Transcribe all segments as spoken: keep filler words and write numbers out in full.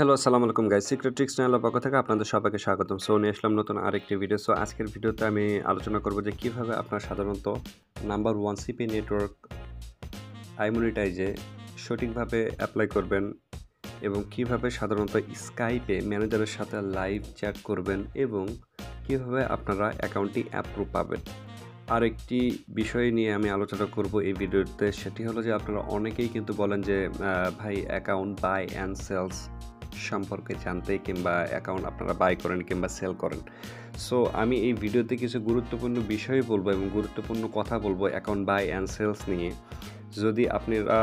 Hello अस्सलाम वालेकुम guys, secret tricks channel पक्ष থেকে আপনাদের সবাইকে স্বাগতম। সো নিয়ে আসলাম নতুন আরেকটি ভিডিও। সো আজকের ভিডিওতে আমি আলোচনা করব যে কিভাবে আপনারা সাধারণত নাম্বার ওয়ান সিপি নেটওয়ার্ক আইমনিটাইজে সঠিকভাবে অ্যাপ্লাই করবেন এবং কিভাবে সাধারণত স্কাইপে ম্যানেজারের সাথে লাইভ চ্যাট করবেন এবং কিভাবে আপনারা অ্যাকাউন্টটি অ্যাপ্রুভ পাবেন। আরেকটি বিষয় নিয়ে আমি আলোচনা করব এই ভিডিওতে, সেটি হলো যে আপনারা অনেকেই কিন্তু বলেন যে ভাই অ্যাকাউন্ট বাই অ্যান্ড সেলস সম্পর্কে জানতে কিংবা অ্যাকাউন্ট আপনারা বাই করেন কিংবা সেল করেন। সো আমি এই ভিডিওতে কিছু গুরুত্বপূর্ণ বিষয় বলবো এবং গুরুত্বপূর্ণ কথা বলবো অ্যাকাউন্ট বাই অ্যান্ড সেলস নিয়ে। যদি আপনারা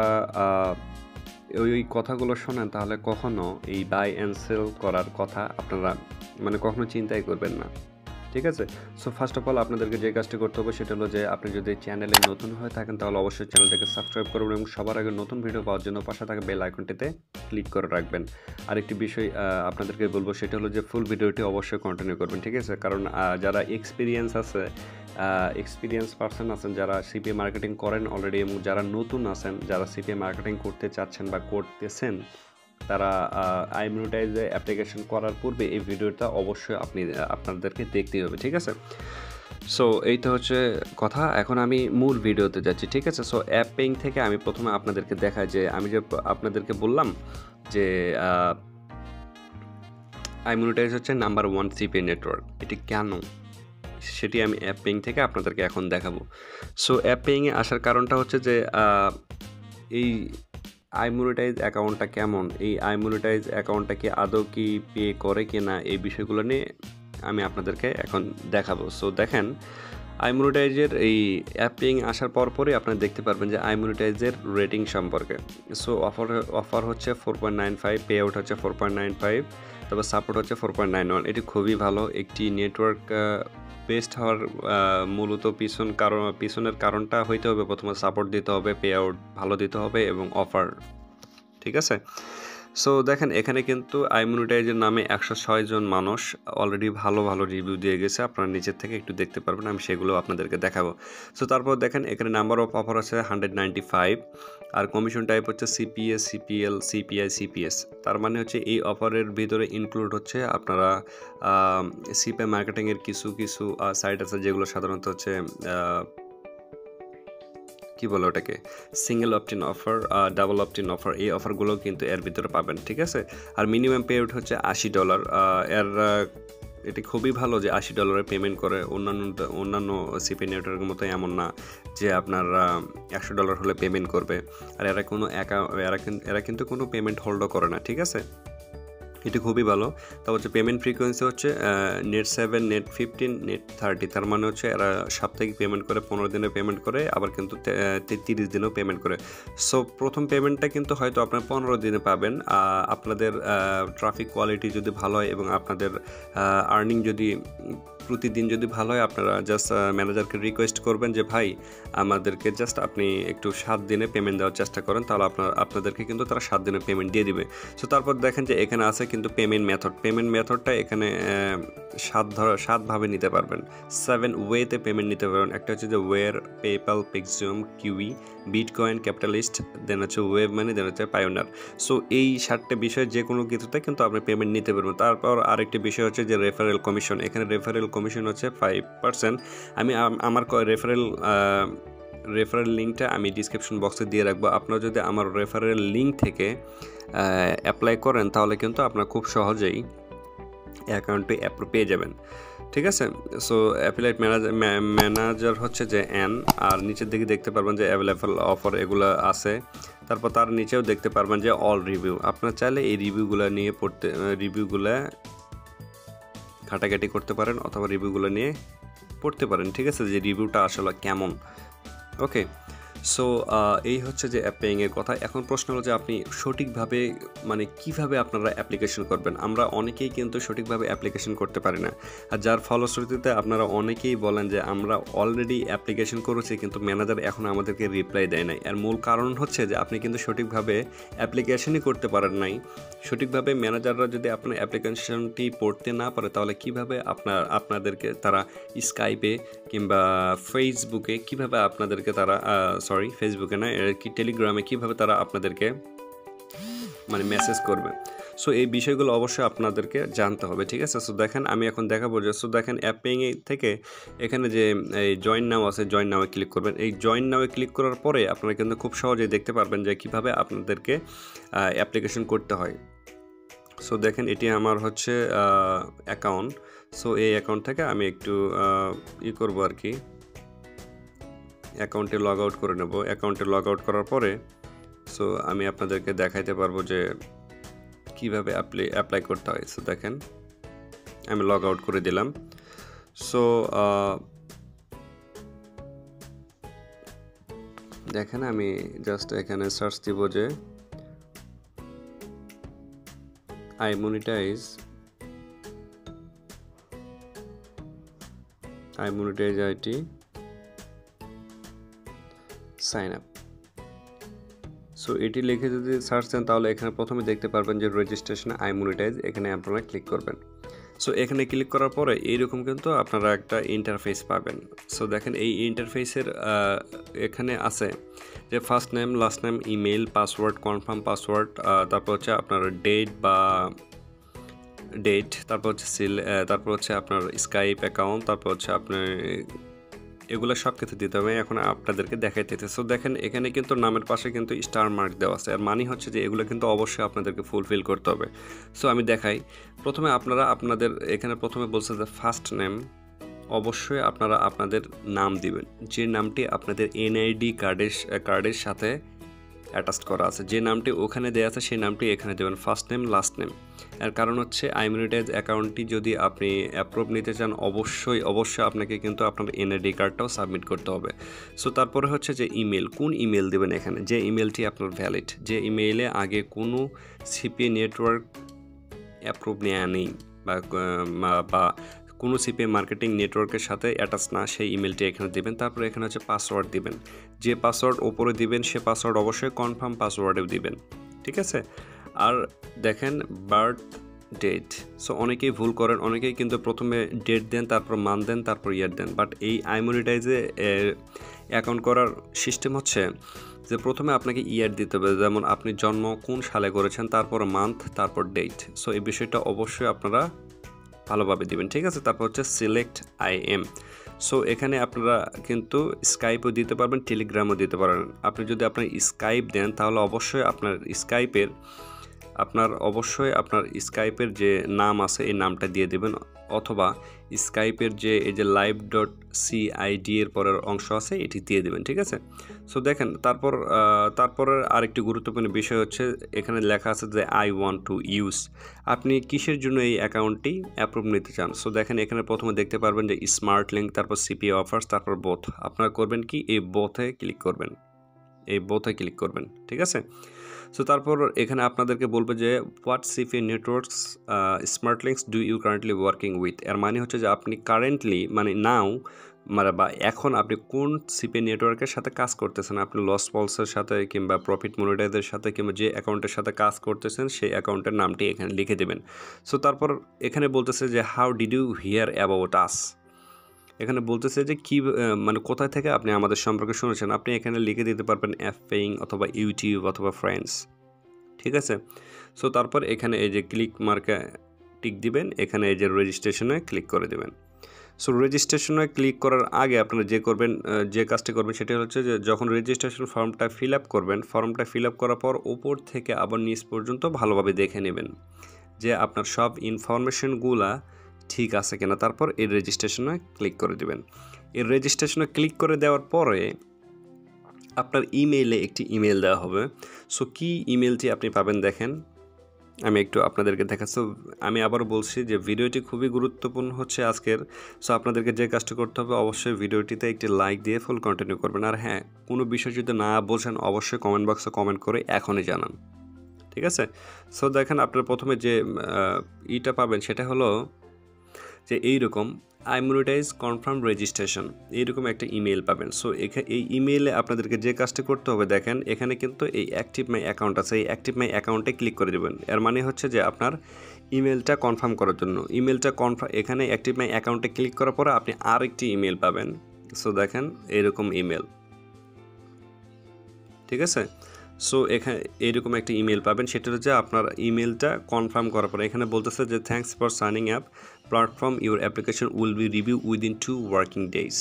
ওই কথাগুলো শোনেন তাহলে কখনো এই বাই অ্যান্ড সেল করার কথা আপনারা মানে কখনো চিন্তাই করবেন না, ঠিক আছে। সো ফার্স্ট অফ অল আপনাদেরকে যে কাজটি করতে হবে সেটা হলো যে আপনি যদি চ্যানেলে নতুন হয়ে থাকেন তাহলে অবশ্যই চ্যানেলটাকে সাবস্ক্রাইব করবেন এবং সবার আগে নতুন ভিডিও পাওয়ার জন্য পাশে থাকা বেল আইকনটিতে ক্লিক করে রাখবেন। আরেকটি বিষয় আপনাদেরকে বলবো সেটা হলো যে ফুল ভিডিওটি অবশ্যই কন্টিনিউ করবেন, ঠিক আছে। কারণ যারা এক্সপিরিয়েন্স আছে এক্সপিরিয়েন্স পার্সন আছেন, যারা সিপিএ মার্কেটিং করেন অলরেডি এবং যারা নতুন আছেন, যারা সিপিএ মার্কেটিং করতে চাচ্ছেন বা করতেছেন, তারা আইমনিটাইজে অ্যাপ্লিকেশন করার পূর্বে এই ভিডিওটা অবশ্যই আপনি আপনাদেরকে দেখতেই হবে, ঠিক আছে। সো এই তো হচ্ছে কথা, এখন আমি মূল ভিডিওতে যাচ্ছি, ঠিক আছে। সো অ্যাপিং থেকে আমি প্রথমে আপনাদেরকে দেখাই যে আমি যে আপনাদেরকে বললাম যে আইমনিটাইজ হচ্ছে নাম্বার ওয়ান সিপিএ নেটওয়ার্ক, এটি কেন সেটি আমি অ্যাপিং থেকে আপনাদেরকে এখন দেখাবো। সো অ্যাপিংয়ে আসার কারণটা হচ্ছে যে এই আইমনিটাইজ অ্যাকাউন্টটা কেমন, এই আইমনিটাইজ অ্যাকাউন্টটা কি আদৌ কি পে করে কি না, এই বিষয়গুলো নিয়ে আমি আপনাদেরকে এখন দেখাবো। সো দেখেন আইমনিটাইজের এই অ্যাপিং আসার পর পরই আপনারা দেখতে পারবেন যে আইমনিটাইজের রেটিং সম্পর্কে। সো অফার অফার হচ্ছে four point nine five, pay out হচ্ছে ফোর পয়েন্ট নাইন ফাইভ, তারপর সাপোর্ট হচ্ছে ফোর পয়েন্ট নাইন ওয়ান। এটি খুবই ভালো। একটি নেটওয়ার্ক বেস্ট হওয়ার মূলত পিছন কারণ পিছনের কারণটা হইতে হবে প্রথমে সাপোর্ট দিতে হবে, পে আউট ভালো দিতে হবে এবং অফার, ঠিক আছে। সো দেখেন এখানে কিন্তু আইমনিটাইজের নামে একশো ছয় জন মানুষ অলরেডি ভালো ভালো রিভিউ দিয়ে গেছে, আপনারা নিচের থেকে একটু দেখতে পারবেন, আমি সেগুলো আপনাদেরকে দেখাবো। সো তারপর দেখেন এখানে নাম্বার অফ অফার আছে হান্ড্রেড নাইনটি ফাইভ, আর কমিশন টাইপ হচ্ছে সিপিএস, সিপিএল, সিপিআই, সিপিএস। তার মানে হচ্ছে এই অফারের ভিতরে ইনক্লুড হচ্ছে আপনারা সিপিএ মার্কেটিংয়ের কিছু কিছু সাইট আছে যেগুলো সাধারণত হচ্ছে কি বলে ওটাকে single opt-in offer, double opt-in offer, এই অফারগুলো কিন্তু এর ভিতরে পাবেন, ঠিক আছে। আর মিনিমাম পে আউট হচ্ছে আশি ডলার। এর এটি খুবই ভালো যে আশি ডলারে পেমেন্ট করে, অন্যান্য অন্যান্য সিপি নেটওয়ার্কের মতো এমন না যে আপনার একশো ডলার হলে পেমেন্ট করবে। আর এরা কোনো এরা কিন্তু কোনো পেমেন্ট হোল্ডও করে না, ঠিক আছে, এটি খুবই ভালো। তারপর হচ্ছে পেমেন্ট ফ্রিকোয়েন্সি হচ্ছে net seven, net fifteen, net thirty. তার মানে হচ্ছে এরা সাপ্তাহিক পেমেন্ট করে, পনেরো দিনে পেমেন্ট করে, আবার কিন্তু তিরিশ দিনেও পেমেন্ট করে। সো প্রথম পেমেন্টটা কিন্তু হয়তো আপনার পনেরো দিনে পাবেন, আপনাদের ট্রাফিক কোয়ালিটি যদি ভালো হয় এবং আপনাদের আর্নিং যদি প্রতিদিন যদি ভালো হয়। আপনারা জাস্ট ম্যানেজারকে রিকোয়েস্ট করবেন যে ভাই আমাদেরকে জাস্ট আপনি একটু সাত দিনে পেমেন্ট দেওয়ার চেষ্টা করেন, তাহলে আপনার আপনাদেরকে কিন্তু তারা সাত দিনে পেমেন্ট দিয়ে দিবে। সো তারপর দেখেন যে এখানে আছে কিন্তু পেমেন্ট মেথড, পেমেন্ট মেথডটা এখানে সাত ধর সাতভাবে নিতে পারবেন, সেভেন ওয়েতে পেমেন্ট নিতে পারবেন। একটা হচ্ছে যে wire, PayPal, Paxum, Qiwi, Bitcoin, Capitalist, then হচ্ছে ওয়েব মানি, দেন হচ্ছে পায়োনিয়ার। সো এই সাতটা বিষয়ে যে কোনো কিছুতে কিন্তু আপনি পেমেন্ট নিতে পারবেন। তারপর আরেকটি বিষয় হচ্ছে যে রেফারেল কমিশন, এখানে রেফারেল কমিশন হচ্ছে ফাইভ পার্সেন্ট। আমি আমার রেফারেল রেফারেল লিঙ্কটা আমি ডিসক্রিপশন বক্সে দিয়ে রাখবো। আপনারা যদি আমার রেফারেল লিঙ্ক থেকে অ্যাপ্লাই করেন তাহলে কিন্তু আপনার খুব সহজেই অ্যাকাউন্টে অ্যাপ্রুভ পেয়ে যাবেন, ঠিক আছে। সো অ্যাপ্লাইড ম্যানেজার ম্যানেজার হচ্ছে যে এন, আর নিচের দিকে দেখতে পারবেন যে অ্যাভেলেবল অফার এগুলো আছে। তারপর তার নিচেও দেখতে পারবেন যে অল রিভিউ, আপনার চাইলে এই রিভিউগুলো নিয়ে পড়তে রিভিউগুলো ঘাটাঘাটি করতে পারেন অথবা রিভিউগুলো নিয়ে পড়তে পারেন, ঠিক আছে, যে রিভিউটা আসলে কেমন, ওকে। সো এই হচ্ছে যে অ্যাপিংয়ের কথা। এখন প্রশ্ন হলো যে আপনি সঠিকভাবে মানে কিভাবে আপনারা অ্যাপ্লিকেশন করবেন। আমরা অনেকেই কিন্তু সঠিকভাবে অ্যাপ্লিকেশন করতে পারি না, আর যার ফলশ্রুতিতে আপনারা অনেকেই বলেন যে আমরা অলরেডি অ্যাপ্লিকেশন করেছি কিন্তু ম্যানেজার এখন আমাদেরকে রিপ্লাই দেয় নাই। আর মূল কারণ হচ্ছে যে আপনি কিন্তু সঠিকভাবে অ্যাপ্লিকেশনই করতে পারেন নাই। সঠিকভাবে ম্যানেজাররা যদি আপনার অ্যাপ্লিকেশনটি পড়তে না পারে তাহলে কিভাবে আপনার আপনাদেরকে তারা স্কাইপে কিংবা ফেসবুকে কীভাবে আপনাদেরকে তারা সরি ফেসবুকে না কি টেলিগ্রামে কীভাবে তারা আপনাদেরকে মানে মেসেজ করবে। सो ये विषयगुलो अवश्य आपनादेरके जानते होबे ठीक आछे। सो देखें आमी एखन देखाबो जे सो देखें অ্যাপ পেইং থেকে এখানে যে এই জয়েন নাও আছে জয়েন নাও এ ক্লিক করবেন। এই জয়েন নাও এ ক্লিক করার পরে আপনারা কিন্তু খুব সহজেই দেখতে পারবেন যে কিভাবে আপনাদেরকে অ্যাপ্লিকেশন করতে হয়। সো দেখেন এটি আমার হচ্ছে অ্যাকাউন্ট। সো এই অ্যাকাউন্ট থেকে আমি একটু ই করব আর কি, অ্যাকাউন্টে লগ আউট করে নেব। অ্যাকাউন্টে লগ আউট করার পরে সো আমি আপনাদেরকে দেখাইতে পারবো যে কিভাবে অ্যাপ্লাই করতে হয়। সো দেখেন আমি লগ আউট করে দিলাম। সো দেখেন আমি জাস্ট এখানে সার্চ দিব যে I monetize I monetize it sign up। So एटी लिखे जो सार्च दें तो एखे प्रथम देखते पाबेन जो रेजिस्ट्रेशन I monetize एखे अपना क्लिक करबें। सो एखे क्लिक करार पर एरकम किन्तु आपनारा एकटा इंटरफेस पाबेन। सो देखें ये इंटरफेसर एखे आछे যে first name last name email password confirm password, তারপর হচ্ছে আপনার ডেট বা ডেট, তারপর হচ্ছে সিল, তারপর হচ্ছে আপনার স্কাইপ অ্যাকাউন্ট, তারপর হচ্ছে আপনার এগুলো সব কিছু দিতে হবে। এখন আপনাদেরকে দেখাইতেছে। সো দেখেন এখানে কিন্তু নামের পাশে কিন্তু স্টার মার্ক দেওয়া আছে, আর মানে হচ্ছে যে এগুলো কিন্তু অবশ্যই আপনাদেরকে ফুলফিল করতে হবে। সো আমি দেখাই প্রথমে আপনারা আপনাদের এখানে প্রথমে বলছে যে ফার্স্ট নেম অবশ্যই আপনারা আপনাদের নাম দিবেন, যে নামটি আপনাদের এনআইডি কার্ডের কার্ডের সাথে অ্যাটাচ করা আছে, যে নামটি ওখানে দেওয়া আছে সেই নামটি এখানে দেবেন, ফার্স্ট নেম লাস্ট নেম। এর কারণ হচ্ছে আইমনিটাইজ অ্যাকাউন্টটি যদি আপনি অ্যাপ্রুভ নিতে চান অবশ্যই অবশ্যই আপনাকে কিন্তু আপনার এনআইডি কার্ডটাও সাবমিট করতে হবে। সো তারপরে হচ্ছে যে ইমেল, কোন ইমেল দেবেন এখানে, যে ইমেলটি আপনার ভ্যালিড, যে ইমেইলে আগে কোনো সিপিএ নেটওয়ার্ক অ্যাপ্রুভ নেওয়া নেই বা কোনো সিপিএ মার্কেটিং নেটওয়ার্কের সাথে অ্যাটাচ না, সেই ইমেলটি এখানে দেবেন। তারপরে এখানে হচ্ছে পাসওয়ার্ড দিবেন, যে পাসওয়ার্ড ওপরে দিবেন সে পাসওয়ার্ড অবশ্যই কনফার্ম পাসওয়ার্ডেও দিবেন, ঠিক আছে। আর দেখেন বার্থ ডেট। সো অনেকেই ভুল করেন, অনেকেই কিন্তু প্রথমে ডেট দেন, তারপর মান দেন, তারপর ইয়ার দেন, বাট এই আইমনিটাইজে অ্যাকাউন্ট করার সিস্টেম হচ্ছে যে প্রথমে আপনাকে ইয়ার দিতে হবে, যেমন আপনি জন্ম কোন সালে করেছেন, তারপর মান্থ, তারপর ডেট। সো এই বিষয়টা অবশ্যই আপনারা ভালোভাবে দিবেন, ঠিক আছে। তারপর হচ্ছে সিলেক্ট আই এম। সো এখানে আপনারা কিন্তু স্কাইপও দিতে পারবেন, টেলিগ্রামও দিতে পারবেন। আপনি যদি আপনার স্কাইপ দেন তাহলে অবশ্যই আপনার স্কাইপের আপনার অবশ্যই আপনার স্কাইপের যে নাম আছে এই নামটা দিয়ে দেবেন, অথবা স্কাইপের যে এই যে লাইভ ডট সিআইডি এর পরের অংশ আছে এটি দিয়ে দেবেন, ঠিক আছে। সো দেখেন তারপর তারপরের আরেকটি গুরুত্বপূর্ণ বিষয় হচ্ছে এখানে লেখা আছে যে আই ওয়ান্ট টু ইউজ, আপনি কিসের জন্য এই অ্যাকাউন্টটি অ্যাপ্রুভ নিতে চান। সো দেখেন এখানে প্রথমে দেখতে পারবেন যে স্মার্ট লিঙ্ক, তারপর সিপিএ অফার্স, তারপর বোথ। আপনারা করবেন কি, এই বোথে ক্লিক করবেন, এই বোথে ক্লিক করবেন, ঠিক আছে। সো তারপর এখানে আপনাদেরকে বলবে যে what CPA networks smart links do you currently working with, এর মানে হচ্ছে যে আপনি কারেন্টলি মানে নাও মানে বা এখন আপনি কোন সিপিএ নেটওয়ার্কের সাথে কাজ করতেছেন। আপনি লস পলসের সাথে কিংবা প্রফিট মনিটাইজের সাথে কিংবা যে অ্যাকাউন্টের সাথে কাজ করতেছেন সেই অ্যাকাউন্টের নামটি এখানে লিখে দেবেন। সো তারপর এখানে বলতেছে যে how did you hear about us, এখানে বলতেছে যে কি মানে কোথায় থেকে আপনি আমাদের সম্পর্কে শুনেছেন। আপনি এখানে লিখে দিতে পারবেন অ্যাপ পেইং অথবা ইউটিউব অথবা ফ্রেন্ডস, ঠিক আছে। সো তারপর এখানে এই যে ক্লিক মার্কে টিক দিবেন, এখানে এই যে রেজিস্ট্রেশনে ক্লিক করে দেবেন। সো রেজিস্ট্রেশনে ক্লিক করার আগে আপনারা যে করবেন যে কাজটি করবেন সেটি হচ্ছে যে যখন রেজিস্ট্রেশন ফর্মটা ফিল আপ করবেন, ফর্মটা ফিল আপ করার পর ওপর থেকে আবার নিচ পর্যন্ত ভালোভাবে দেখে নেবেন যে আপনার সব ইনফরমেশনগুলা ঠিক আছে কিনা, তারপর এই রেজিস্ট্রেশনে ক্লিক করে দেবেন। এই রেজিস্ট্রেশনে ক্লিক করে দেওয়ার পরে আপনার ইমেইলে একটি ইমেল দেওয়া হবে। সো কি ইমেলটি আপনি পাবেন দেখেন আমি একটু আপনাদেরকে দেখাচ্ছি। আমি আবার বলছি যে ভিডিওটি খুবই গুরুত্বপূর্ণ হচ্ছে আজকের। সো আপনাদেরকে যে কাজটি করতে হবে অবশ্যই ভিডিওটিতে একটি লাইক দিয়ে ফুল কন্টিনিউ করবেন। আর হ্যাঁ, কোনো বিষয় যদি না বোঝেন অবশ্যই কমেন্ট বক্সে কমেন্ট করে এখনই জানান, ঠিক আছে। সো দেখেন আপনার প্রথমে যে ইটা পাবেন সেটা হলো যে এইরকম আইমনিটাইজ কনফার্ম রেজিস্ট্রেশন এইরকম একটা ইমেল পাবেন। সো এই ইমেইলে আপনাদেরকে যে কাজটি করতে হবে দেখেন এখানে কিন্তু এই অ্যাক্টিভ মাই অ্যাকাউন্ট আছে, এই অ্যাক্টিভ মাই অ্যাকাউন্টে ক্লিক করে দেবেন। এর মানে হচ্ছে যে আপনার ইমেলটা কনফার্ম করার জন্য ইমেলটা কনফার্ম এখানে অ্যাক্টিভ মাই অ্যাকাউন্টে ক্লিক করার পরে আপনি আরেকটি ইমেল পাবেন। সো দেখেন এইরকম ইমেল, ঠিক আছে। सो এখানে এরকম একটা ইমেল পাবেন, সেটা হচ্ছে আপনার ইমেলটা কনফার্ম করার পরে এখানে বলতেছে যে thanks for signing up platform your application will be review within two working days.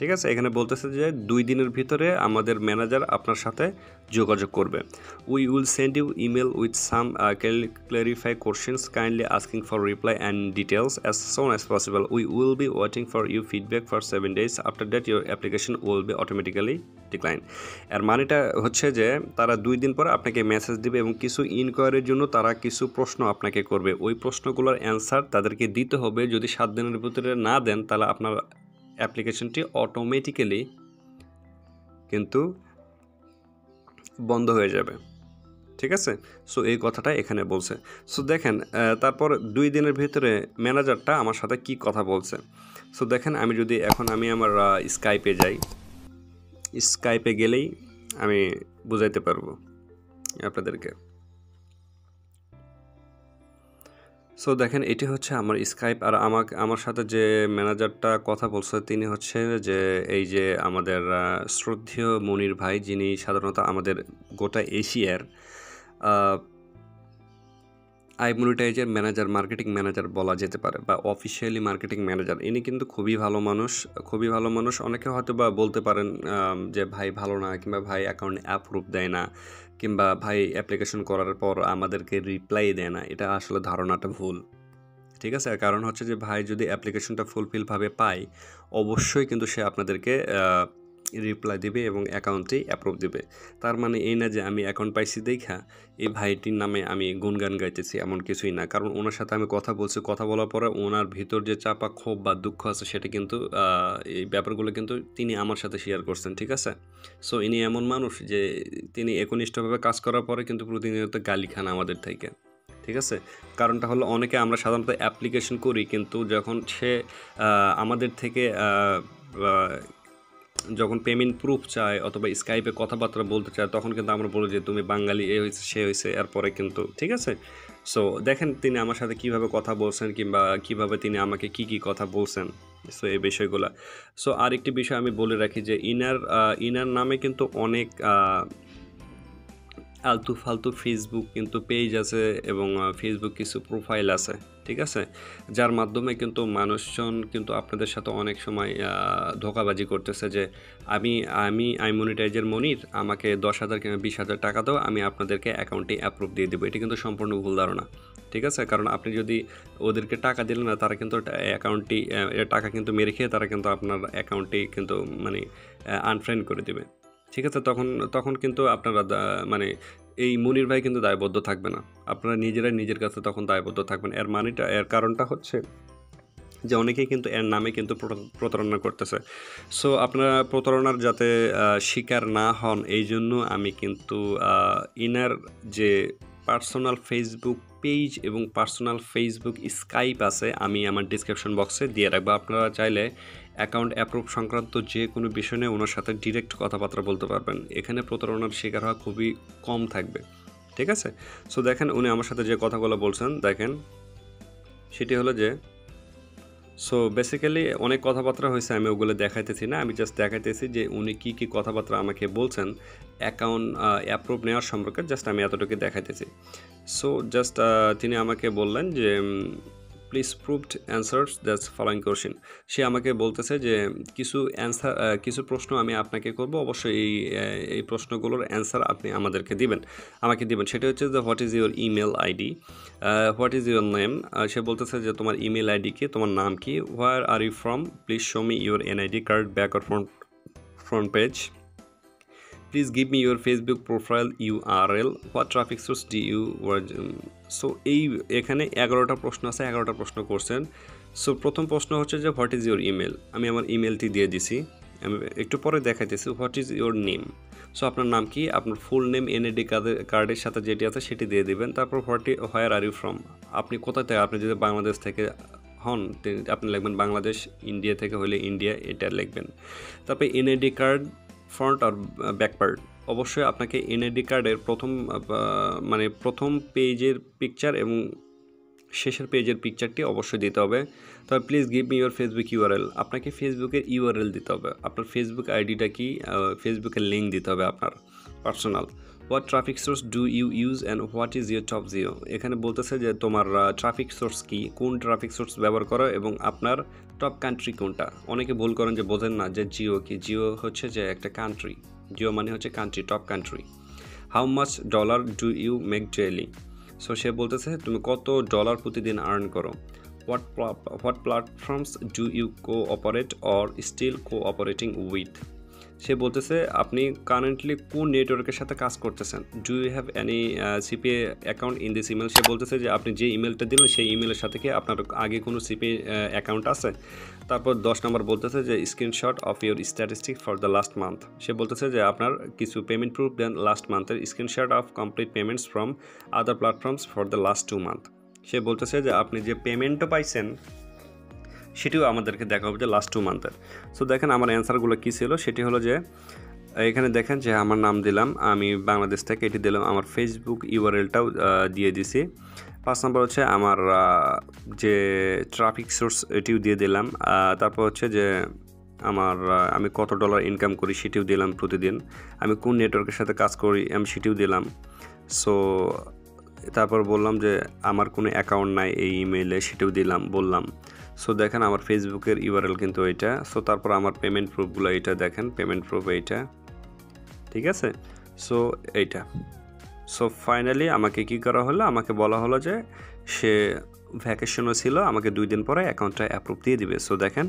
ঠিক আছে, এখানে বলতেছে যে দুই দিনের ভিতরে আমাদের ম্যানেজার আপনার সাথে যোগাযোগ করবে। We will send you email with some clarify questions kindly asking for reply and details as soon as possible. We will be waiting for you feedback for seven days after that your application will be automatically decline. আর মানেটা হচ্ছে যে তারা দুই দিন পর আপনাকে message দেবে এবং কিছু ইনকোয়ারির জন্য তারা কিছু প্রশ্ন আপনাকে করবে, ওই প্রশ্নগুলোর অ্যান্সার তাদেরকে দিতে হবে। যদি সাত দিনের ভিতরে না দেন তাহলে আপনার অ্যাপ্লিকেশনটি অটোমেটিক্যালি কিন্তু বন্ধ হয়ে যাবে। ঠিক আছে, সো এই কথাটা এখানে বলছে। সো দেখেন তারপর দুই দিনের ভিতরে ম্যানেজারটা আমার সাথে কি কথা বলছে। সো দেখেন আমি যদি এখন আমি আমার স্কাইপে যাই, স্কাইপে গেলেই আমি বুঝাইতে পারবো আপনাদেরকে। সো দেখেন এটি হচ্ছে আমার স্কাইপ, আর আমাকে আমার সাথে যে ম্যানেজারটা কথা বলছে তিনি হচ্ছে যে এই যে আমাদের শ্রদ্ধেয় মনির ভাই, যিনি সাধারণত আমাদের গোটা এশিয়ার আইমনিটাইজের ম্যানেজার, মার্কেটিং ম্যানেজার বলা যেতে পারে বা অফিসিয়ালি মার্কেটিং ম্যানেজার। ইনি কিন্তু খুবই ভালো মানুষ, খুবই ভালো মানুষ। অনেকে হয়তো বা বলতে পারেন যে ভাই ভালো না, কিংবা ভাই অ্যাকাউন্ট অ্যাপ্রুভ দেয় না, কিংবা ভাই অ্যাপ্লিকেশন করার পর আমাদেরকে রিপ্লাই দেয় না। এটা আসলে ধারণাটা ভুল। ঠিক আছে, কারণ হচ্ছে যে ভাই যদি অ্যাপ্লিকেশনটা ফুলফিলভাবে পায় অবশ্যই কিন্তু সে আপনাদেরকে রিপ্লাই দেবে এবং অ্যাকাউন্টে অ্যাপ্রুভ দেবে। তার মানে এই না যে আমি অ্যাকাউন্ট পাইছি দেখা এই ভাইটির নামে আমি গুণগান গাইতেছি, এমন কিছুই না। কারণ ওনার সাথে আমি কথা বলছি, কথা বলার পরে ওনার ভিতর যে চাপা ক্ষোভ বা দুঃখ আছে সেটা কিন্তু এই ব্যাপারগুলো কিন্তু তিনি আমার সাথে শেয়ার করছেন। ঠিক আছে, সো ইনি এমন মানুষ যে তিনি একনিষ্ঠভাবে কাজ করার পরে কিন্তু প্রতিনিয়ত গালি খান আমাদের থেকে। ঠিক আছে, কারণটা হলো অনেকে আমরা সাধারণত অ্যাপ্লিকেশন করি, কিন্তু যখন সে আমাদের থেকে যখন পেমেন্ট প্রুফ চায় অথবা স্কাইপে কথাবার্তা বলতে চায় তখন কিন্তু আমরা বলি যে তুমি বাঙালি, এ হয়েছে সে হয়েছে, এরপরে কিন্তু। ঠিক আছে, সো দেখেন তিনি আমার সাথে কিভাবে কথা বলছেন কিংবা কিভাবে তিনি আমাকে কি কি কথা বলছেন, সো এই বিষয়গুলো। সো আরেকটি বিষয় আমি বলে রাখি যে ইনার ইনার নামে কিন্তু অনেক আলতু ফালতু ফেসবুক কিন্তু পেজ আছে এবং ফেসবুক কিছু প্রোফাইল আছে। ঠিক আছে, যার মাধ্যমে কিন্তু মানুষজন কিন্তু আপনাদের সাথে অনেক সময় ধোঁকাবাজি করতেছে যে আমি আমি আইমনিটাইজের মনির, আমাকে দশ হাজার কিংবা বিশ হাজার টাকা দাও, আমি আপনাদেরকে অ্যাকাউন্টে অ্যাপ্রুভ দিয়ে দেবো। এটি কিন্তু সম্পূর্ণ ভুল ধারণা। ঠিক আছে, কারণ আপনি যদি ওদেরকে টাকা দিলেন না, তারা কিন্তু অ্যাকাউন্টটি টাকা কিন্তু মেরে খেয়ে তারা কিন্তু আপনার অ্যাকাউন্টটি কিন্তু মানে আনফ্রেন্ড করে দেবে। ঠিক আছে, তখন তখন কিন্তু আপনারা মানে এই মনির ভাই কিন্তু দায়বদ্ধ থাকবে না, আপনারা নিজেরাই নিজের কাছে তখন দায়বদ্ধ থাকবেন। এর মানেটা এর কারণটা হচ্ছে যে অনেকেই কিন্তু এর নামে কিন্তু প্রতারণা করতেছে। সো আপনারা প্রতারণার যাতে শিকার না হন এই জন্য আমি কিন্তু ইনার যে পার্সোনাল ফেসবুক পেজ এবং পার্সোনাল ফেসবুক স্কাইপ আছে আমি আমার ডিসক্রিপশন বক্সে দিয়ে রাখবো। আপনারা চাইলে অ্যাকাউন্ট অ্যাপ্রুভ সংক্রান্ত যে কোনো বিষয় নিয়ে ওনার সাথে ডিরেক্ট কথাবার্তা বলতে পারবেন, এখানে প্রতারণার শিকার হওয়া খুবই কম থাকবে। ঠিক আছে, সো দেখেন উনি আমার সাথে যে কথাগুলো বলছেন দেখেন, সেটি হলো যে সো বেসিক্যালি অনেক কথাবার্তা হয়েছে, আমি ওগুলো দেখাইতেছি না, আমি জাস্ট দেখাইতেছি যে উনি কী কী কথাবার্তা আমাকে বলছেন অ্যাকাউন্ট অ্যাপ্রুভ নেওয়ার সম্পর্কে, জাস্ট আমি এতটুকু দেখাইতেছি। সো জাস্ট তিনি আমাকে বললেন যে please proved answers that's following question. সে আমাকে বলতেছে যে কিছু অ্যান্সার কিছু প্রশ্ন আমি আপনাকে করব, অবশ্যই এই এই প্রশ্নগুলোর অ্যান্সার আপনি আমাদেরকে দিবেন, আমাকে দিবেন। সেটা হচ্ছে যে what is your email ID, what is your name. সে বলতেছে যে তোমার ইমেল আইডি কি, তোমার নাম কি, where are you from, please show me your NID card back or front front page, please give me your Facebook profile URL, what traffic source do you. So এই এখানে এগারোটা প্রশ্ন আছে, এগারোটা প্রশ্ন করছেন। সো প্রথম প্রশ্ন হচ্ছে যে হোয়াট ইজ ইউর ইমেল, আমি আমার ইমেলটি দিয়ে দিছি, আমি একটু পরে দেখাইতেছি। What is your name, so আপনার নাম কি, আপনার ফুল নেম এনআইডি কার্ডের সাথে যেটি আছে সেটি দিয়ে দিবেন। তারপর what where are you from, আপনি কোথা থেকে, আপনি যদি বাংলাদেশ থেকে হন আপনি লিখবেন বাংলাদেশ, ইন্ডিয়া থেকে হলে ইন্ডিয়া, এটা লিখবেন। তারপরে এনআইডি কার্ড ফ্রন্ট আর ব্যাক পার্ট, অবশ্যই আপনাকে এনআইডি কার্ডের প্রথম মানে প্রথম পেজের পিকচার এবং শেষের পেজের পিকচারটি অবশ্যই দিতে হবে। তবে please give me your Facebook URL, আপনাকে ফেসবুকের ইউআরএল দিতে হবে, আপনার ফেসবুক আইডিটা কি, ফেসবুকের লিঙ্ক দিতে হবে আপনার। Personal what traffic source do you use and what is your top zero एखे बोलते जो तुम्हार ट्रैफिक सोर्स की कौन ट्रैफिक सोर्स व्यवहार करो और आपनर टप कान्ट्री कोनटा अनेके भूल करें जो बोझें ना जो जिओ कि जिओ होच्छे जे एक कान्ट्री जिओ माने होच्छे country top country how much dollar do you make daily सो से बोलते तुम कत डॉलर प्रतिदिन आर्न करो What what platforms do you cooperate or still cooperating with? से बोलते से आपनी currently कौन नेटवर्क के साथ काज करते हैं? Do you have any C P A account in this email? से बोलते से जे आपने जे email टा दिलें शे email के साथ के आपना आगे कोनो C P A account आसे तापर दस नंबर बोलते से जे screenshot of your statistic for the last month से बोलते से जे आपना किसी payment proof then last month तर screenshot of complete payments from other platforms for the last two month से बोलते से आपनी जो पेमेंट पाइसेन सेटिও আমাদেরকে দেখা হবে যে लास्ट टू मान्थर सो देखें আমার অ্যানসারগুলো কী ছিল সেটি হলো যে এখানে দেখেন যে আমার নাম দিলাম আমি বাংলাদেশ থেকে এটি দিলাম আমার ফেসবুক ইউআরএলটাও দিয়ে দিছি পাঁচ নম্বর হচ্ছে আমার যে ট্রাফিক সোর্স এটিও দিয়ে দিলাম তারপর হচ্ছে যে আমার আমি কত ডলার ইনকাম করি সেটিও দিলাম প্রতিদিন আমি কোন নেটওয়ার্কের সাথে কাজ করি আমি সেটিও দিলাম সো তারপর বললাম যে আমার কোনো অ্যাকাউন্ট নাই এই ইমেইলে সেটাও দিলাম বললাম সো দেখেন আমার ফেসবুকের ইউআরএল কিন্তু এটা সো তারপর আমার পেমেন্ট প্রুফগুলো এটা দেখেন পেমেন্ট প্রুফ এটা ঠিক আছে সো এইটা সো ফাইনালি আমাকে কি করা হলো আমাকে বলা হলো যে সে ভ্যাকেশনও ছিল আমাকে দুই দিন পরে অ্যাকাউন্টটা অ্যাপ্রুভ দিয়ে দিবে সো দেখেন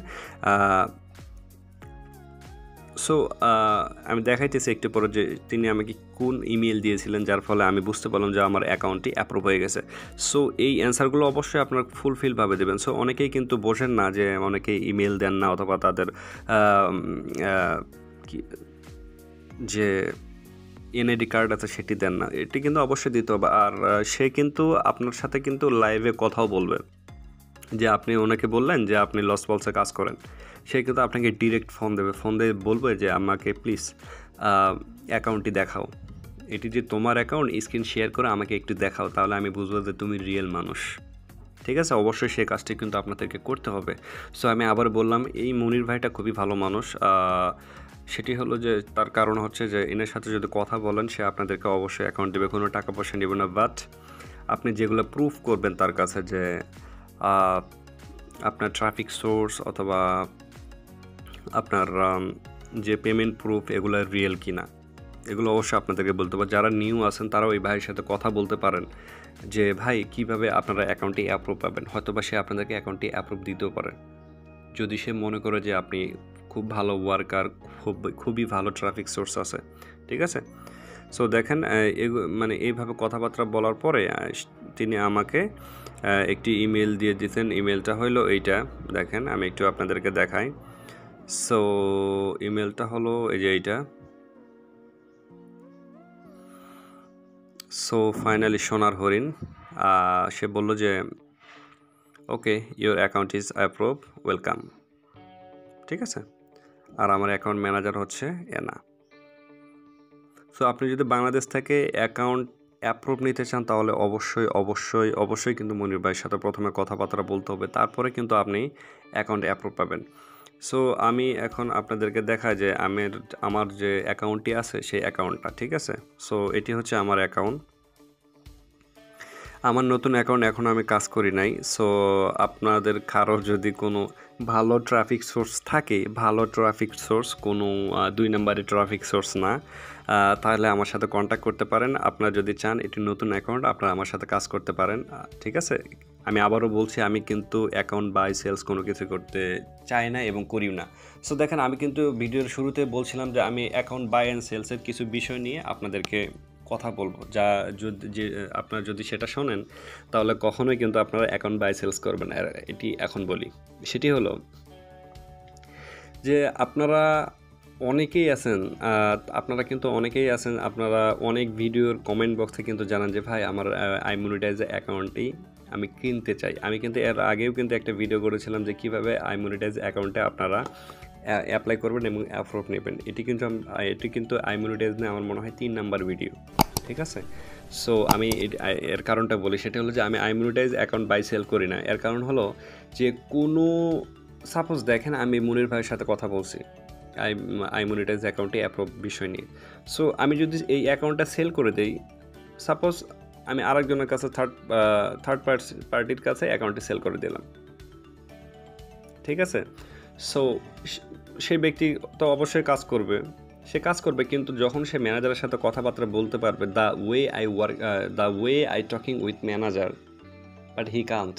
सो आमी देखाइतेछि एकटु परे जे तिनि आमाके कोन इमेल दिएछिलेन जार फले आमी बुझते पेलाम जे आमार अ্যাকাউন্টটি অ্যাপ্রুভ হয়ে গেছে সো এই অ্যানসারগুলো অবশ্যই আপনারা ফুলফিল ভাবে দেবেন সো অনেকেই কিন্তু বোঝেন না যে অনেকেই ইমেল দেন না অথবা তাদের যে एनआईडी कार्ड आछे सेटी देन ना एटी किन्तु अवश्य दिते होबे आर से किन्तु आपनार साथे किन्तु लाइवे कथाओ बोलबे যে আপনি ওনাকে বললেন যে আপনি লস পলসে কাজ করেন সে কিন্তু আপনাকে ডাইরেক্ট ফোন দেবে ফোন দিয়ে বলবে যে আমাকে প্লিজ অ্যাকাউন্টটি দেখাও এটি যে তোমার অ্যাকাউন্ট স্ক্রিন শেয়ার করে আমাকে একটু দেখাও তাহলে আমি বুঝবো যে তুমি রিয়েল মানুষ ঠিক আছে অবশ্যই সেই কাজটি কিন্তু আপনাদেরকে করতে হবে সো আমি আবার বললাম এই মনির ভাইটা খুবই ভালো মানুষ সেটি হলো যে তার কারণ হচ্ছে যে এনার সাথে যদি কথা বলেন সে আপনাদেরকে অবশ্যই অ্যাকাউন্ট দেবে কোনো টাকা পয়সা নেবে না বাট আপনি যেগুলো প্রুফ করবেন তার কাছে যে আপনার ট্রাফিক সোর্স অথবা আপনার যে পেমেন্ট প্রুফ এগুলো রিয়েল কিনা এগুলো অবশ্যই আপনাদেরকে বলতে হবে যারা নিউ আছেন তারাও এই ভাইয়ের সাথে কথা বলতে পারেন যে ভাই কিভাবে আপনারা অ্যাকাউন্টটি অ্যাপ্রুভ পাবেন হয়তোবা সে আপনাদেরকে অ্যাকাউন্টটি অ্যাপ্রুভ দিতেও পারে যদি সে মনে করে যে আপনি খুব ভালো ওয়ার্কার খুব খুবই ভালো ট্রাফিক সোর্স আছে ঠিক আছে সো দেখেন মানে এইভাবে কথাবার্তা বলার পরে তিনি আমাকে একটি ইমেল দিয়ে দিয়েছেন ইমেলটা হলো এইটা দেখেন আমি একটু আপনাদেরকে দেখাই সো ইমেলটা হলো এই যে এইটা সো ফাইনালি সোনার হরিণ সে বলল যে okay your account is approve welcome ঠিক আছে আর আমার অ্যাকাউন্ট ম্যানেজার হচ্ছে এনা সো আপনি যদি বাংলাদেশ থেকে অ্যাকাউন্ট অ্যাপ্রুভ নিতে চান তাহলে অবশ্যই অবশ্যই অবশ্যই কিন্তু মনির ভাইয়ের সাথে প্রথমে কথাবার্তা বলতে হবে তারপরে কিন্তু আপনি অ্যাকাউন্ট অ্যাপ্রুভ পাবেন সো আমি এখন আপনাদেরকে দেখা যে আমি আমার যে অ্যাকাউন্টটি আছে সেই অ্যাকাউন্টটা ঠিক আছে সো এটি হচ্ছে আমার অ্যাকাউন্ট আমার নতুন অ্যাকাউন্ট এখন আমি কাজ করি নাই সো আপনাদের কারো যদি কোনো ভালো ট্রাফিক সোর্স থাকে ভালো ট্রাফিক সোর্স কোনো দুই নম্বরের ট্রাফিক সোর্স না তাহলে আমার সাথে কন্ট্যাক্ট করতে পারেন আপনারা যদি চান এটি নতুন অ্যাকাউন্ট আপনারা আমার সাথে কাজ করতে পারেন ঠিক আছে আমি আবারও বলছি আমি কিন্তু অ্যাকাউন্ট বাই সেলস কোনো কিছু করতে চাই না এবং করিও না সো দেখেন আমি কিন্তু ভিডিওর শুরুতে বলছিলাম যে আমি অ্যাকাউন্ট বাই অ্যান্ড সেলসের কিছু বিষয় নিয়ে আপনাদেরকে কথা বলবো যা যদি আপনারা যদি সেটা শোনেন তাহলে কখনোই কিন্তু আপনারা অ্যাকাউন্ট বাই সেলস করবেন আর এটি এখন বলি সেটি হলো যে আপনারা অনেকেই আছেন আপনারা কিন্তু অনেকেই আছেন আপনারা অনেক ভিডিওর কমেন্ট বক্সে কিন্তু জানান যে ভাই আমার আইমনিটাইজ অ্যাকাউন্টটি আমি কিনতে চাই আমি কিন্তু এর আগেও কিন্তু একটা ভিডিও করেছিলাম যে কীভাবে আইমনিটাইজ অ্যাকাউন্টে আপনারা অ্যাপ্লাই করবেন এবং অ্যাপ্রুভ নেবেন এটি কিন্তু এটি কিন্তু আইমনিটাইজ নিয়ে আমার মনে হয় তিন নাম্বার ভিডিও ঠিক আছে সো আমি এর কারণটা বলি সেটা হলো যে আমি আইমনিটাইজ অ্যাকাউন্ট বাই সেল করি না এর কারণ হলো যে কোনো সাপোজ দেখেন আমি মনির ভাইয়ের সাথে কথা বলছি iMonetize অ্যাকাউন্ট এই অ্যাপ্রুভ বিষয় নিয়ে। সো আমি যদি এই অ্যাকাউন্টটা সেল করে দেই, সাপোজ আমি আরেকজনের কাছে থার্ড থার্ড পার্টির কাছে অ্যাকাউন্টটি সেল করে দিলাম, ঠিক আছে। সো সেই ব্যক্তি তো অবশ্যই কাজ করবে, সে কাজ করবে, কিন্তু যখন সে ম্যানেজারের সাথে কথাবার্তা বলতে পারবে, the way I work the way I talking with manager but he can't,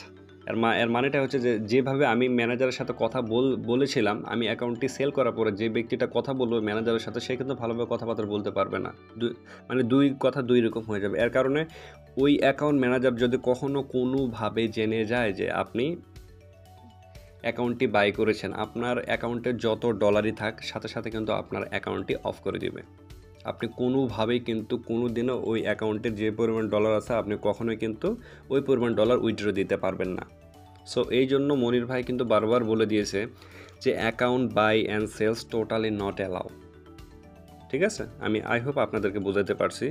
এর মা এর মানেটা হচ্ছে যে যেভাবে আমি ম্যানেজারের সাথে কথা বল বলেছিলাম আমি অ্যাকাউন্টটি সেল করার পরে যে ব্যক্তিটা কথা বললো ম্যানেজারের সাথে, সে কিন্তু ভালোভাবে কথাবার্তা বলতে পারবে না, দুই মানে দুই কথা দুই রকম হয়ে যাবে। এর কারণে ওই অ্যাকাউন্ট ম্যানেজার যদি কখনও কোনোভাবে জেনে যায় যে আপনি অ্যাকাউন্টটি বাই করেছেন, আপনার অ্যাকাউন্টে যত ডলারই থাক সাথে সাথে কিন্তু আপনার অ্যাকাউন্টটি অফ করে দিবে। আপনি কোনোভাবেই কিন্তু কোনো দিনও ওই অ্যাকাউন্টে যে পরিমাণ ডলার আছে আপনি কখনোই কিন্তু ওই পরিমাণ ডলার উইথড্র দিতে পারবেন না। সো এই জন্য মনির ভাই কিন্তু বারবার বলে দিয়েছে যে account buy and sales totally not allow, ঠিক আছে। আমি আই হোপ আপনাদেরকে বোঝাতে পারছি।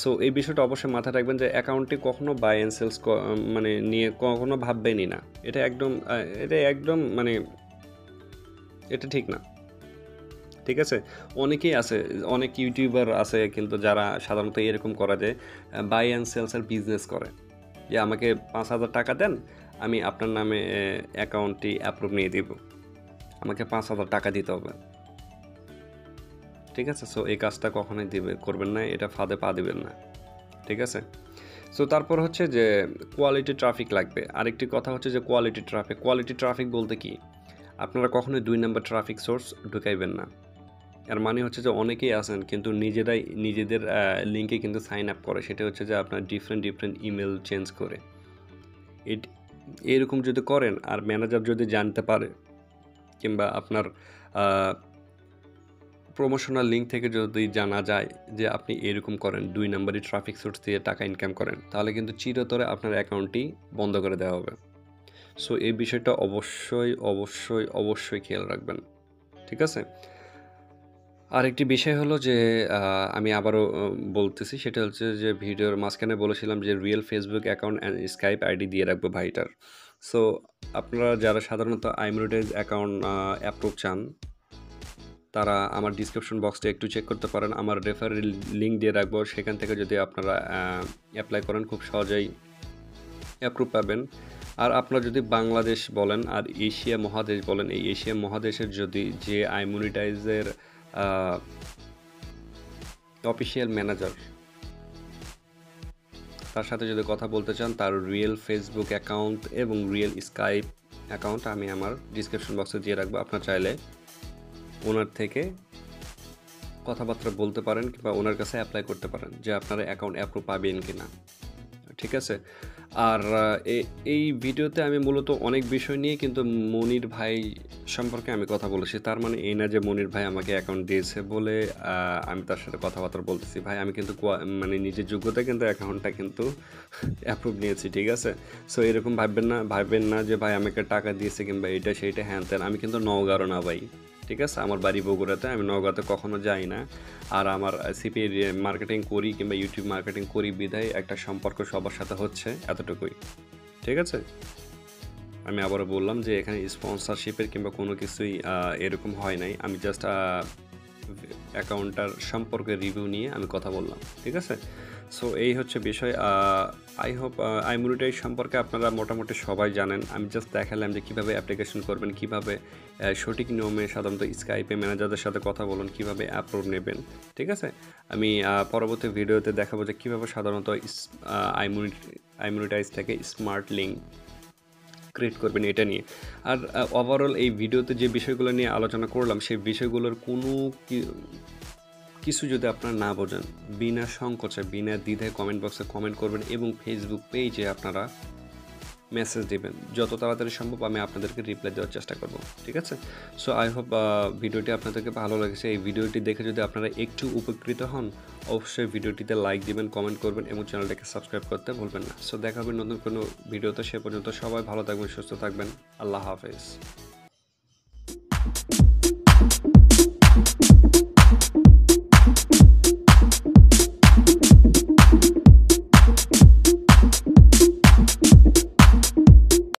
সো এই বিষয়টা অবশ্যই মাথায় রাখবেন যে অ্যাকাউন্টটি কখনও বাই অ্যান্ড সেলস মানে নিয়ে কখনও ভাববেনই না, এটা একদম এটা একদম মানে এটা ঠিক না, ঠিক আছে। অনেকেই আছে, অনেক ইউটিউবার আছে কিন্তু যারা সাধারণত এরকম করা যায়, বাই অ্যান্ড সেলসের বিজনেস করে যে আমাকে পাঁচ হাজার টাকা দেন আমি আপনার নামে অ্যাকাউন্টটি অ্যাপ্রুভ নিয়ে দিব, আমাকে পাঁচ হাজার টাকা দিতে হবে, ঠিক আছে। সো এই কাজটা কখনোই দিবে করবেন না, এটা ফাঁদে পা দিবেন না, ঠিক আছে। সো তারপর হচ্ছে যে কোয়ালিটি ট্রাফিক লাগবে। আরেকটি কথা হচ্ছে যে কোয়ালিটি ট্রাফিক কোয়ালিটি ট্রাফিক বলতে কি, আপনারা কখনোই দুই নাম্বার ট্রাফিক সোর্স ঢুকাইবেন না। আর মানে হচ্ছে যে অনেকেই আছেন কিন্তু নিজেরাই নিজেদের লিঙ্কে কিন্তু সাইন আপ করে, সেটা হচ্ছে যে আপনার ডিফারেন্ট ডিফারেন্ট ইমেল চেঞ্জ করে এট এরকম যদি করেন, আর ম্যানেজার যদি জানতে পারে কিংবা আপনার প্রমোশনাল লিঙ্ক থেকে যদি জানা যায় যে আপনি এরকম করেন, দুই নাম্বারই ট্রাফিক সোর্স দিয়ে টাকা ইনকাম করেন, তাহলে কিন্তু চিরতরে আপনার অ্যাকাউন্টটি বন্ধ করে দেওয়া হবে। সো এই বিষয়টা অবশ্যই অবশ্যই অবশ্যই খেয়াল রাখবেন, ঠিক আছে। আরেকটি বিষয় হলো যে আমি আবারও বলতেছি, সেটা হচ্ছে যে ভিডিওর মাঝখানে বলেছিলাম যে real Facebook account and Skype ID দিয়ে রাখবো ভাইটার। সো আপনারা যারা সাধারণত iMonetize অ্যাকাউন্ট অ্যাপ্রুভ চান তারা আমার ডিসক্রিপশন বক্সটা একটু চেক করতে পারেন, আমার রেফারেল লিঙ্ক দিয়ে রাখবো, সেখান থেকে যদি আপনারা অ্যাপ্লাই করেন খুব সহজেই অ্যাপ্রুভ পাবেন। আর আপনারা যদি বাংলাদেশ বলেন আর এশিয়া মহাদেশ বলেন, এই এশিয়া মহাদেশের যদি যে iMonetizeর অফিসিয়াল ম্যানেজার তার সাথে যদি কথা বলতে চান, তার রিয়েল ফেসবুক অ্যাকাউন্ট এবং রিয়েল স্কাইপ অ্যাকাউন্ট আমি আমার ডিসক্রিপশন বক্সে দিয়ে রাখবো, আপনার চাইলে ওনার থেকে কথাবার্তা বলতে পারেন কিংবা ওনার কাছে অ্যাপ্লাই করতে পারেন যে আপনারা অ্যাকাউন্ট অ্যাপ্রুভ পাবেন কি না, ঠিক আছে। আর এই ভিডিওতে আমি মূলত অনেক বিষয় নিয়ে কিন্তু মনির ভাই সম্পর্কে আমি কথা বলেছি, তার মানে এই না যে মনির ভাই আমাকে অ্যাকাউন্ট দিয়েছে বলে আমি তার সাথে কথাবার্তা বলতেছি। ভাই আমি কিন্তু মানে নিজের যোগ্যতা কিন্তু অ্যাকাউন্টটা কিন্তু অ্যাপ্রুভ নিয়েছি, ঠিক আছে। সো এরকম ভাববেন না ভাববেন না যে ভাই আমাকে টাকা দিয়েছে কিংবা এটা সেইটা হ্যান ত্যান। আমি কিন্তু নওগাঁরও না ভাই, ঠিক আছে। আমার বাড়ি বগুড়াতে, আমি নওগাঁতে কখনো যাই না। আর আমার সিপিএ মার্কেটিং করি কিংবা ইউটিউব মার্কেটিং করি বিধায় একটা সম্পর্ক সবার সাথে হচ্ছে, এতটুকুই, ঠিক আছে। আমি আবারও বললাম যে এখানে স্পন্সরশিপের কিংবা কোনো কিছুই এরকম হয় নাই, আমি জাস্ট অ্যাকাউন্টটার সম্পর্কে রিভিউ নিয়ে আমি কথা বললাম, ঠিক আছে। সো এই হচ্ছে বিষয়। আই হোপ iMonetize সম্পর্কে আপনারা মোটামুটি সবাই জানেন, আমি জাস্ট দেখালাম যে কীভাবে অ্যাপ্লিকেশন করবেন, কীভাবে সঠিক নিয়মে সাধারণত স্কাইপে ম্যানেজারদের সাথে কথা বলুন, কীভাবে অ্যাপ্রুভ নেবেন, ঠিক আছে। আমি পরবর্তী ভিডিওতে দেখাবো যে কীভাবে সাধারণত iMonetize থেকে স্মার্ট লিঙ্ক ক্রিয়েট করবেন, এটা নিয়ে। আর ওভারঅল এই ভিডিওতে যে বিষয়গুলো নিয়ে আলোচনা করলাম সেই বিষয়গুলোর কোনো কিছু যদি আপনারা না বোঝেন বিনা সংকোচে বিনা দ্বিধায় কমেন্ট বক্সে কমেন্ট করবেন এবং ফেসবুক পেজে আপনারা মেসেজ দেবেন, যত তাড়াতাড়ি সম্ভব আমি আপনাদেরকে রিপ্লাই দেওয়ার চেষ্টা করব, ঠিক আছে। সো আই হোপ ভিডিওটি আপনাদেরকে ভালো লেগেছে। এই ভিডিওটি দেখে যদি আপনারা একটু উপকৃত হন অবশ্যই ভিডিওটিতে লাইক দিবেন, কমেন্ট করবেন এবং চ্যানেলটাকে সাবস্ক্রাইব করতে ভুলবেন না। সো দেখা হবে নতুন কোনো ভিডিওতে, সে পর্যন্ত সবাই ভালো থাকবেন, সুস্থ থাকবেন, আল্লাহ হাফেজ।